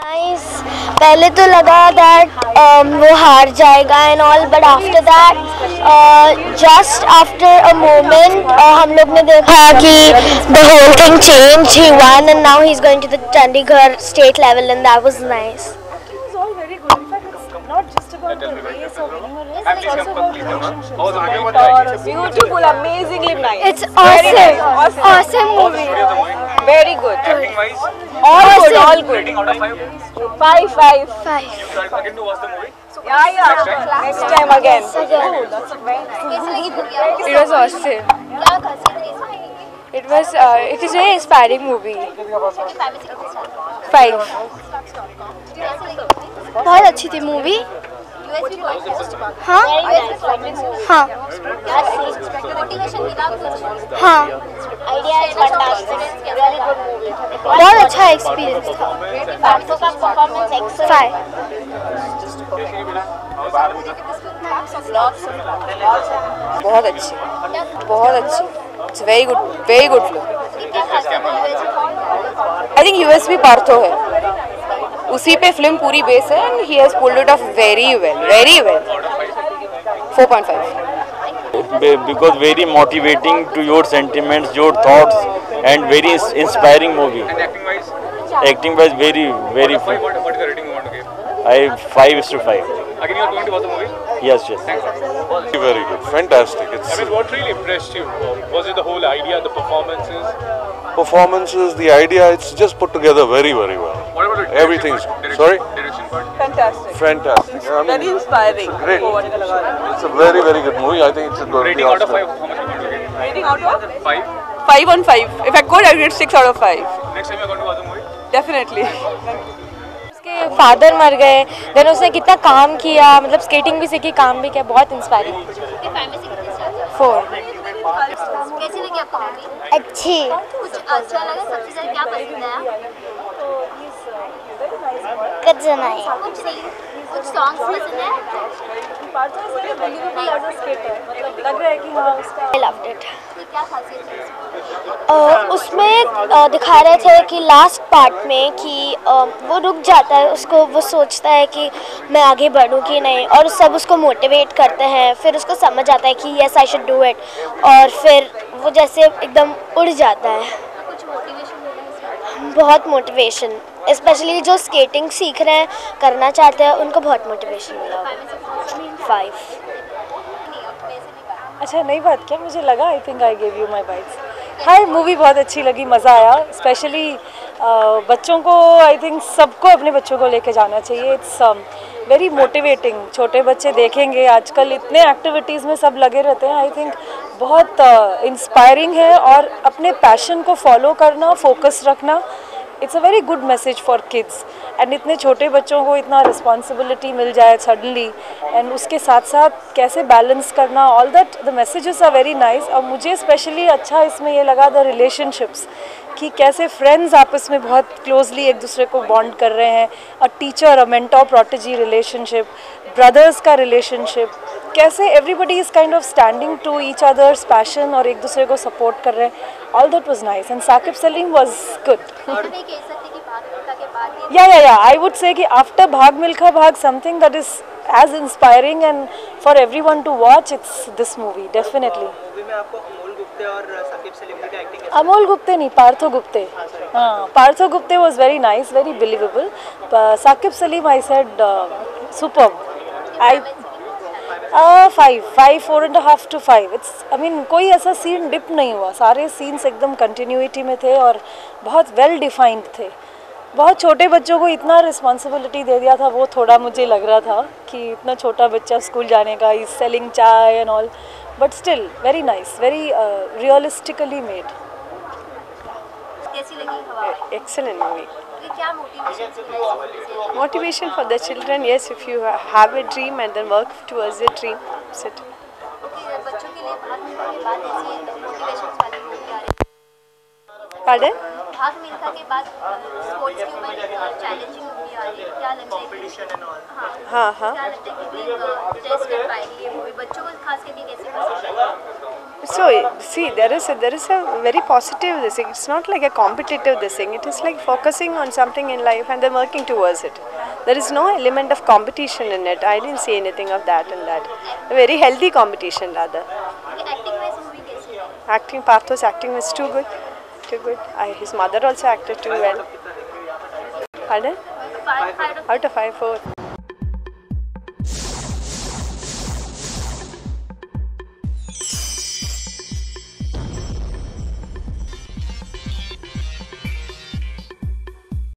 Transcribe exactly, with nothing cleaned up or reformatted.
nice. पहले तो लगा that um, वो हार जाएगा and all, but after that, uh, just after a moment, uh, हम लोग ने देखा कि the whole thing changed. He won and now he's going to the Chandigarh state level and that was nice. It was all very good. In fact, it's not just about the race or winning a race, it's also about relationships. Beautiful, amazingly nice. It's awesome. Awesome, awesome movie. Very good. Acting wise, all good, all good. Rating out of five. Five, five, five. You guys again to watch the movie? Yeah, yeah. Next time again. Oh, that's very nice. It was awesome. It was. Uh, it is very inspiring movie. Five. बहुत अच्छी थी movie. हाँ. हाँ. हाँ. बहुत अच्छा experience था. बहुत अच्छी, बहुत अच्छी. It's very good, very good film. I think USP Partho है, उसी पे फिल्म पूरी बेस है and he has pulled it off very well, very well. Four point five because very motivating to your sentiments, your thoughts and very inspiring movie. Acting wise very very I five is to five. Again, you are going to watch the movie? Yes, yes. Thanks. Very good, fantastic. It's I mean, what really impressed you? Was it the whole idea, the performances? Performances, the idea, it's just put together very, very well. What about the direction part? Direction, sorry? Direction part? Fantastic. Fantastic. It's I mean, very inspiring. It's a great, it's a very, very good movie. I think it's going to be awesome. Rating out of five, how much would you get? Rating out of five? Five on five. If I could, I would get six out of five. Next time you are going to watch the movie? Definitely. Thank you. उसके father मर गए, then उसने कितना काम किया, मतलब skating भी सीखी, काम भी किया. बहुत इंस्पायरिंग. फोर. कैसी लगी आपको मूवी? अच्छी. कुछ अच्छा लगा? सबसे ज़्यादा क्या पसंद आया? कुछ नहीं. कुछ सॉन्ग्स पसंद आए? लग रहा है कि हाँ उसका. I loved it. क्या खासियत है? Uh, उसमें uh, दिखा रहे थे कि लास्ट पार्ट में कि uh, वो रुक जाता है, उसको वो सोचता है कि मैं आगे बढ़ूँ कि नहीं, और सब उसको मोटिवेट करते हैं. फिर उसको समझ आता है कि yes I should do it, और फिर वो जैसे एकदम उड़ जाता है. कुछ मोटिवेशन? बहुत मोटिवेशन, स्पेशली जो स्केटिंग सीख रहे हैं, करना चाहते हैं, उनको बहुत मोटिवेशन मिला. फाइव. अच्छा, नई बात क्या मुझे लगा. I think I gave you my wife. Hi, movie बहुत अच्छी लगी, मज़ा आया. स्पेशली बच्चों को, आई थिंक सबको अपने बच्चों को लेके जाना चाहिए. It's very motivating. छोटे बच्चे देखेंगे, आजकल इतने एक्टिविटीज़ में सब लगे रहते हैं. आई थिंक बहुत इंस्पायरिंग uh, है, और अपने पैशन को फॉलो करना, फोकस रखना. It's a very good message for kids. And इतने छोटे बच्चों को इतना रिस्पॉन्सिबिलिटी मिल जाए सडनली, एंड उसके साथ साथ कैसे बैलेंस करना, all that the messages are very nice. और मुझे स्पेशली अच्छा इसमें ये लगा द रिलेशनशिप्स, कि कैसे फ्रेंड्स आपस में बहुत क्लोजली एक दूसरे को बॉन्ड कर रहे हैं. A teacher, a mentor protege relationship, brothers का रिलेशनशिप, कैसे everybody is kind of standing to each others passion और एक दूसरे को सपोर्ट कर रहे हैं. All that was nice. And Saqib Salim was good. Yeah yeah या आई वुड से कि after Bhaag Milkha Bhaag, something that is as inspiring and for everyone to watch it's this movie definitely. Amol Gupte नहीं, पार्थो गुप्ते. हाँ, Partho Gupte was very nice, very believable. Saqib Salim I said superb. I five, five, four and half to five. It's I mean कोई ऐसा scene dip नहीं हुआ, सारे scenes एकदम continuity में थे और बहुत वेल डिफाइंड थे. बहुत छोटे बच्चों को इतना रिस्पॉन्सिबिलिटी दे दिया था, वो थोड़ा मुझे लग रहा था कि इतना छोटा बच्चा स्कूल जाने का, is selling chai and all, but still very nice, very realistically made. कैसी लगी? Excellent movie. क्या motivation? Motivation for the children. Yes, if you have a dream and then work towards the dream. Sit. बच्चों के लिए भाग मिल्खा के बाद ऐसी मोटिवेशंस वाली मूवी आ रही है. पार्डन? भाग मिल्खा के बाद स्पोर्ट्स की ऊपर एक चैलेंजिंग मूवी आ रही है. क्या लगता है कॉम्पिटिशन एंड ऑल? हां हां, क्या लगता है कि ये टेस्ट कर पाएगी ये मूवी? बच्चों को खास करके कैसे पसंद आएगी? So see, there is a, there is a very positive this thing. It's not like a competitive this thing. It is like focusing on something in life and then working towards it. There is no element of competition in it. I didn't see anything of that in that. A very healthy competition rather. Acting, Parth's acting was too good, too good. I, his mother also acted too well. Pardon? Out of five, four.